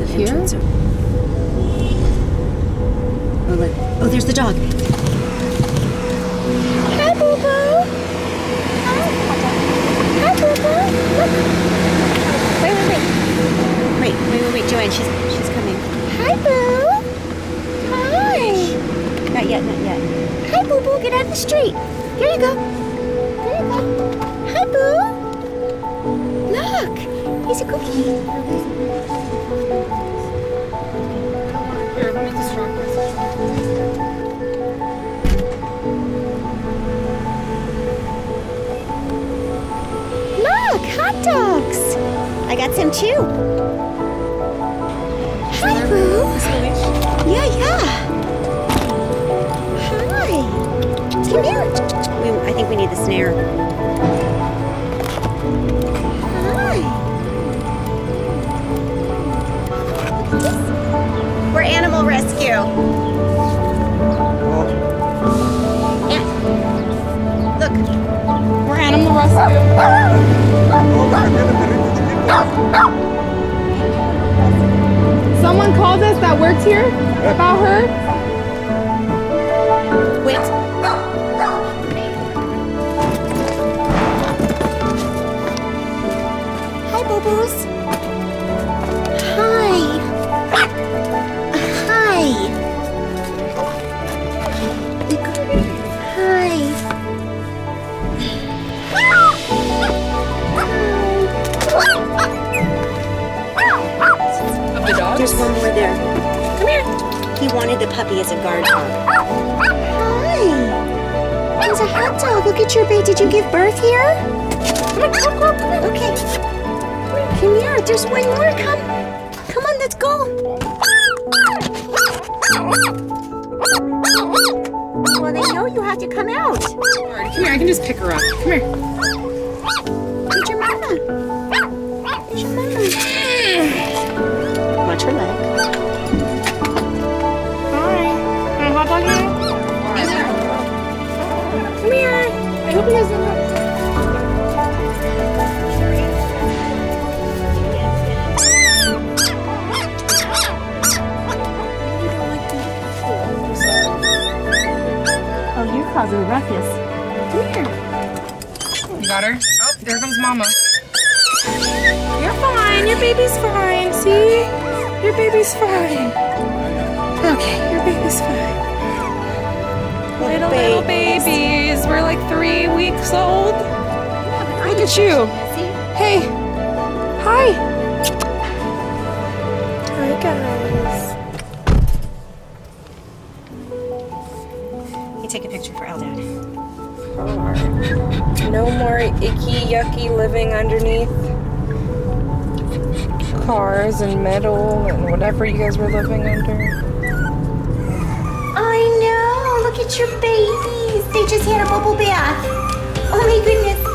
Is it here? Oh, look. Oh, there's the dog. Hi, Boo Boo. Hi, Boo Boo. Wait, wait, wait. Wait, Joanne, she's coming. Hi, Boo. Hi. Not yet, not yet. Hi, Boo Boo. Get out of the street. There you go. There you go. Hi, Boo. Look. Here's a cookie. Hot dogs! I got some too. Hi, Boo. Yeah, yeah. Hi. Come here. I think we need the snare. Hi. We're animal rescue. Yeah. Look. We're animal rescue. Someone called us that worked here about her. Wait. Hi, Boo Boos. Hi. Hi. There's one more there. Come here. He wanted the puppy as a guard dog. Hi. There's a hot dog. Look at your baby. Did you give birth here? Okay. Come here. There's one more. Come. Come on. Let's go. Well, they know you have to come out. All right, come here. I can just pick her up. Come here. There's your mama. There's your mama. Your leg. Hi. Can I hop on here? Come here. I hope he doesn't hurt. Oh, you're causing a ruckus. Come here. You got her? Oh, there comes Mama. You're fine. Your baby's fine. See? Your baby's fine. Okay, your baby's fine. Little babies. We're like 3 weeks old. Look at you. Hey. Hi. Hi, guys. You take a picture for El Dad. No more icky, yucky living underneath cars and metal and whatever you guys were living under. I know! Look at your babies! They just had a bubble bath! Oh my goodness!